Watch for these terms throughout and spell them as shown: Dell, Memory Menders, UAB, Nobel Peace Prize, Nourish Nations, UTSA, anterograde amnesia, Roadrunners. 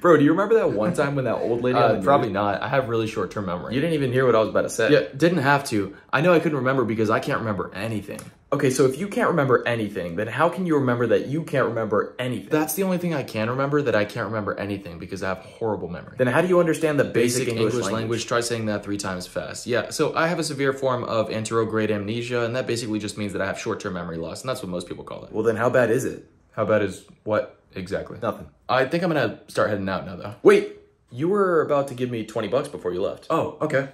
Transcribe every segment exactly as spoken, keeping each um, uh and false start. Bro, do you remember that one time when that old lady... Uh, probably news? Not. I have really short-term memory. You didn't even hear what I was about to say. Yeah, didn't have to. I know I couldn't remember because I can't remember anything. Okay, so if you can't remember anything, then how can you remember that you can't remember anything? That's the only thing I can remember, that I can't remember anything because I have horrible memory. Then how do you understand the basic, basic English, English language? language? Try saying that three times fast. Yeah, so I have a severe form of anterograde amnesia, and that basically just means that I have short-term memory loss, and that's what most people call it. Well, then how bad is it? How bad is what exactly? Nothing. I think I'm gonna start heading out now, though. Wait, you were about to give me twenty bucks before you left. Oh, okay.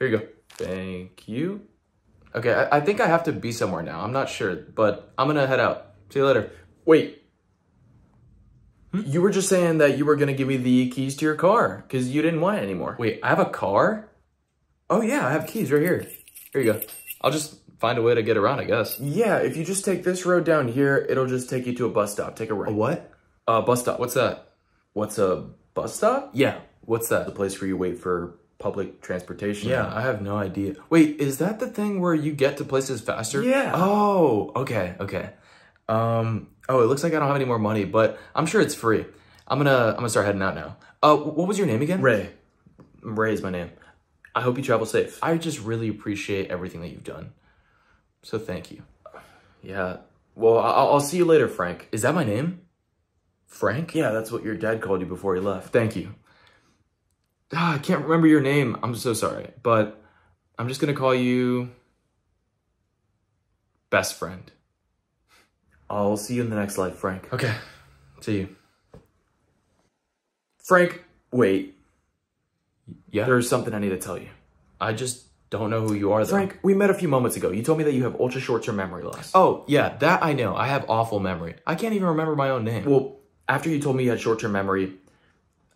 Here you go. Thank you. Okay, I, I think I have to be somewhere now. I'm not sure, but I'm gonna head out. See you later. Wait. Hmm? You were just saying that you were gonna give me the keys to your car because you didn't want it anymore. Wait, I have a car? Oh yeah, I have keys right here. Here you go. I'll just find a way to get around, I guess. Yeah, if you just take this road down here, it'll just take you to a bus stop. Take a right. A what? A uh, bus stop. What's that? What's a bus stop? Yeah, what's that? The place where you wait for public transportation. Yeah, I have no idea. Wait, is that the thing where you get to places faster? Yeah. Oh, okay, okay. Um, oh, it looks like I don't have any more money, but I'm sure it's free. I'm gonna, I'm gonna start heading out now. Uh, what was your name again? Ray. Ray is my name. I hope you travel safe. I just really appreciate everything that you've done, so thank you. Yeah, well, I'll, I'll see you later, Frank. Is that my name? Frank? Yeah, that's what your dad called you before he left. Thank you. Ah, I can't remember your name. I'm so sorry, but I'm just gonna call you best friend. I'll see you in the next life, Frank. Okay, see you. Frank, wait. Yeah? There's something I need to tell you. I just don't know who you are, though. Frank, we met a few moments ago. You told me that you have ultra short-term memory loss. Oh, yeah, that I know. I have awful memory. I can't even remember my own name. Well, after you told me you had short-term memory,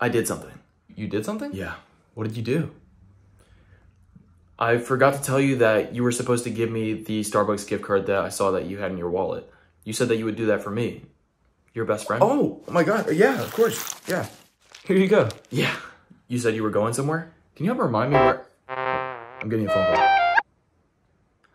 I did something. You did something? Yeah. What did you do? I forgot to tell you that you were supposed to give me the Starbucks gift card that I saw that you had in your wallet. You said that you would do that for me. Your best friend? Oh, oh my God. Yeah, of course. Yeah. Here you go. Yeah. You said you were going somewhere? Can you help remind me where... I'm getting a phone call.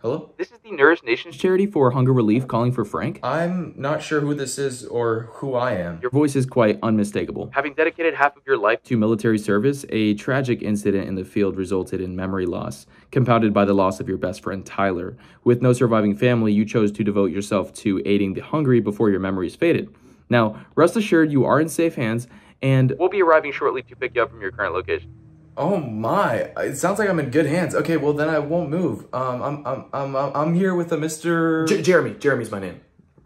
Hello? This is the Nourish Nations charity for hunger relief calling for Frank. I'm not sure who this is or who I am. Your voice is quite unmistakable. Having dedicated half of your life to military service, a tragic incident in the field resulted in memory loss, compounded by the loss of your best friend, Tyler. With no surviving family, you chose to devote yourself to aiding the hungry before your memories faded. Now, rest assured you are in safe hands, and we'll be arriving shortly to pick you up from your current location. Oh my, it sounds like I'm in good hands. Okay, well then I won't move. Um, I'm, I'm, I'm, I'm, I'm here with a Mister J Jeremy. Jeremy's my name.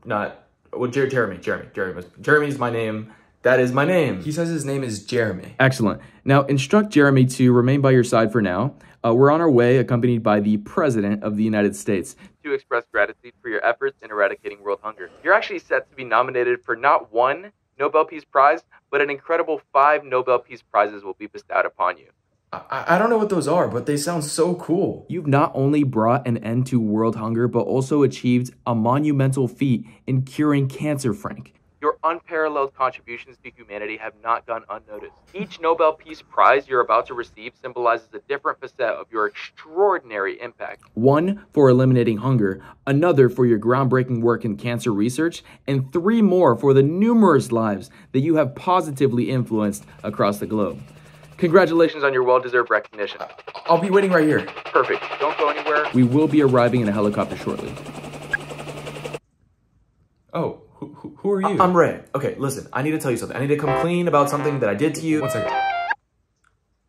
Not, well, Jer Jeremy, Jeremy, Jeremy. Jeremy's my name. That is my name. He says his name is Jeremy. Excellent. Now instruct Jeremy to remain by your side for now. Uh, we're on our way, accompanied by the President of the United States, to express gratitude for your efforts in eradicating world hunger. You're actually set to be nominated for not one Nobel Peace Prize, but an incredible five Nobel Peace Prizes will be bestowed upon you. I, I don't know what those are, but they sound so cool. You've not only brought an end to world hunger, but also achieved a monumental feat in curing cancer, Frank. Your unparalleled contributions to humanity have not gone unnoticed. Each Nobel Peace Prize you're about to receive symbolizes a different facet of your extraordinary impact. One for eliminating hunger, another for your groundbreaking work in cancer research, and three more for the numerous lives that you have positively influenced across the globe. Congratulations on your well-deserved recognition. I'll be waiting right here. Perfect. Don't go anywhere. We will be arriving in a helicopter shortly. Oh. Who, who are you? I'm Ray. Okay, listen, I need to tell you something. I need to come clean about something that I did to you. One second.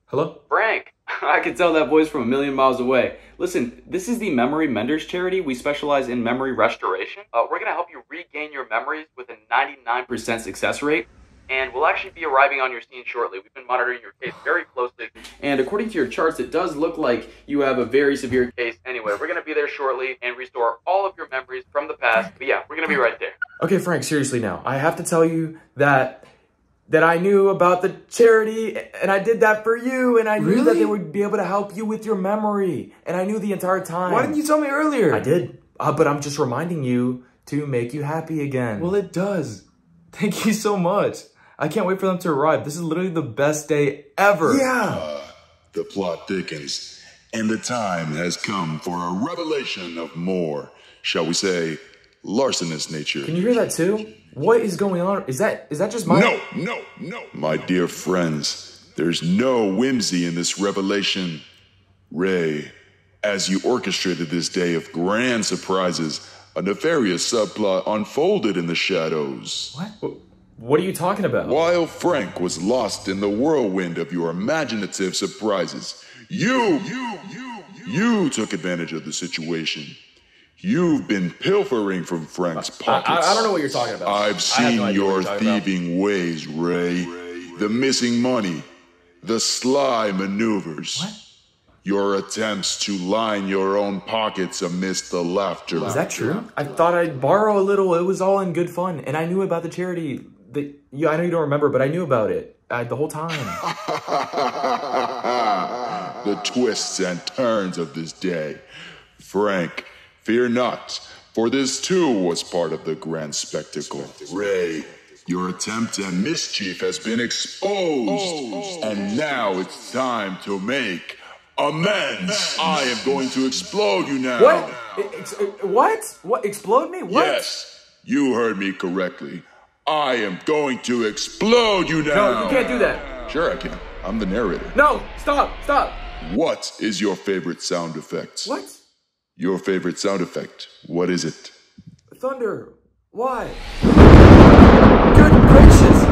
Hello? Frank! I could tell that voice from a million miles away. Listen, this is the Memory Menders charity. We specialize in memory restoration. Uh, we're going to help you regain your memories with a ninety-nine percent success rate. And we'll actually be arriving on your scene shortly. We've been monitoring your case very closely. And according to your charts, it does look like you have a very severe case. Anyway, we're going to be there shortly and restore all of your memories from the past. But yeah, we're going to be right there. Okay, Frank, seriously now. I have to tell you that that I knew about the charity, and I did that for you, and I knew really? that they would be able to help you with your memory. And I knew the entire time. Why didn't you tell me earlier? I did, uh, but I'm just reminding you to make you happy again. Well, it does. Thank you so much. I can't wait for them to arrive. This is literally the best day ever. Yeah. Uh, the plot thickens, and the time has come for a revelation of more, shall we say, larcenous nature. Can you hear that too? What is going on? Is that is that just my... No, no, no. My dear friends, there's no whimsy in this revelation. Ray, as you orchestrated this day of grand surprises, a nefarious subplot unfolded in the shadows. What? What are you talking about? While Frank was lost in the whirlwind of your imaginative surprises, you, you, you, you, you took advantage of the situation. You've been pilfering from Frank's pockets. I, I, I don't know what you're talking about. I've seen no your thieving about. ways, Ray. The missing money, the sly maneuvers. What? Your attempts to line your own pockets amidst the laughter. Is that true? I thought I'd borrow a little. It was all in good fun. And I knew about the charity. The, yeah, I know you don't remember, but I knew about it I, the whole time. The twists and turns of this day. Frank, fear not, for this too was part of the grand spectacle. Ray, your attempt at mischief has been exposed, oh, oh, and now it's time to make amends. I am going to explode you now. What? Ex what? What? Explode me? What? Yes, you heard me correctly. I am going to explode you now. No, you can't do that. Sure I can. I'm the narrator. No, stop, stop. What is your favorite sound effect? What? Your favorite sound effect, what is it? Thunder. Why? Good gracious!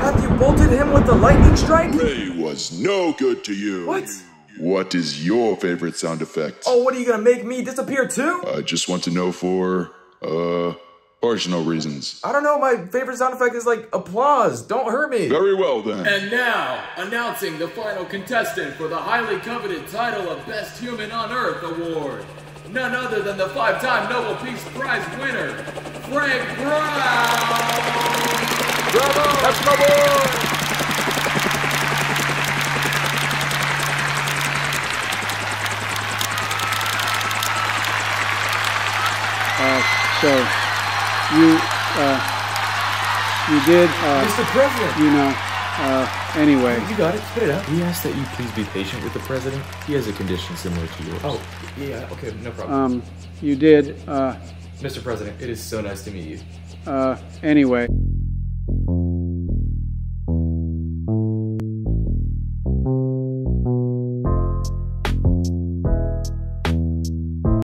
Have you bolted him with the lightning strike? Ray was no good to you. What? What is your favorite sound effect? Oh, what are you gonna make me disappear too? I just want to know for, uh, personal reasons. I don't know, my favorite sound effect is like applause, don't hurt me. Very well then. And now, announcing the final contestant for the highly coveted title of Best Human on Earth Award. None other than the five-time Nobel Peace Prize winner, Frank Brown! Bravo! That's my boy! Uh, so, you, uh, you did, uh, Mister President! You know, uh... Anyway, you got it. Spit it out. He asked that you please be patient with the president. He has a condition similar to yours. Oh, yeah. Okay, no problem. Um, you did. Uh, Mister President, it is so nice to meet you. Uh, anyway.